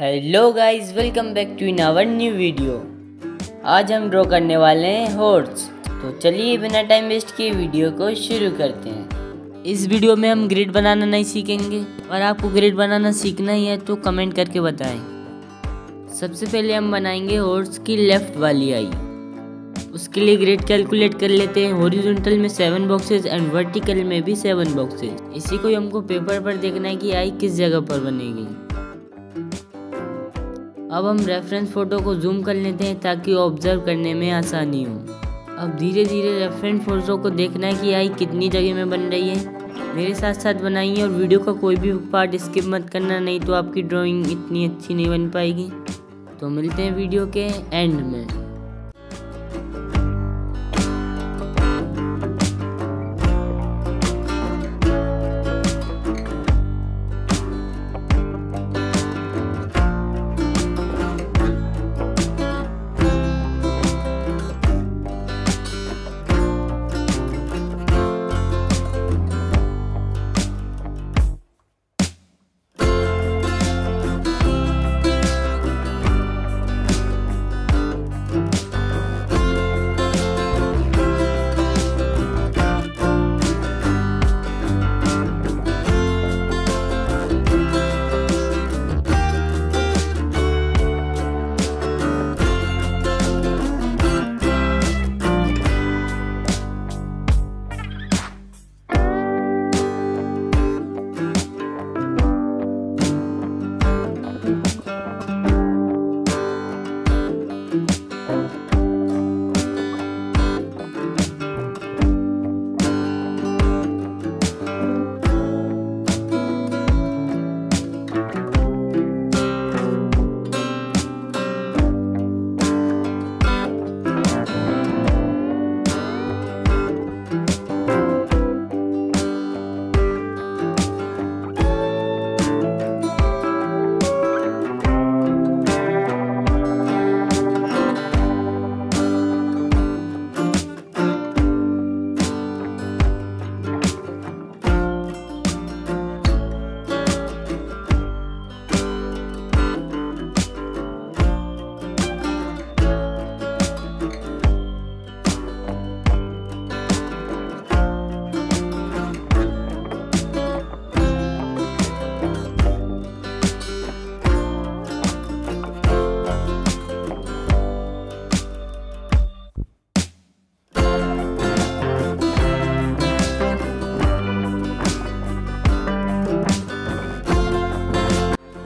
Hello guys, welcome back to in our new video. आज हम draw करने वाले हैं हॉर्स। तो चलिए बिना टाइम वेस्ट किए वीडियो को शुरू करते हैं। इस वीडियो में हम ग्रिड बनाना नहीं सीखेंगे। और आपको ग्रिड बनाना सीखना ही है तो कमेंट करके बताएं। सबसे पहले हम बनाएंगे हॉर्स की लेफ़्ट वाली आई। उसके लिए ग्रिड कैलकुलेट कर लेते हैं। हॉरिजॉन्टल में 7 बॉक्सेज एंड वर्टिकल में भी 7 बॉक्सेज। इसी को हमको पेपर पर देखना है कि आई किस जगह पर बनेगी। अब हम रेफरेंस फ़ोटो को जूम कर लेते हैं ताकि ऑब्जर्व करने में आसानी हो। अब धीरे धीरे रेफरेंस फ़ोटो को देखना है कि आई कितनी जगह में बन रही है। मेरे साथ साथ बनाइए और वीडियो का कोई भी पार्ट स्किप मत करना, नहीं तो आपकी ड्राइंग इतनी अच्छी नहीं बन पाएगी। तो मिलते हैं वीडियो के एंड में।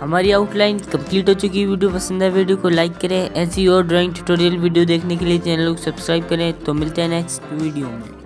हमारी आउटलाइन कंप्लीट हो चुकी है। वीडियो पसंद है वीडियो को लाइक करें। ऐसी और ड्राइंग ट्यूटोरियल वीडियो देखने के लिए चैनल को सब्सक्राइब करें। तो मिलते हैं नेक्स्ट वीडियो में।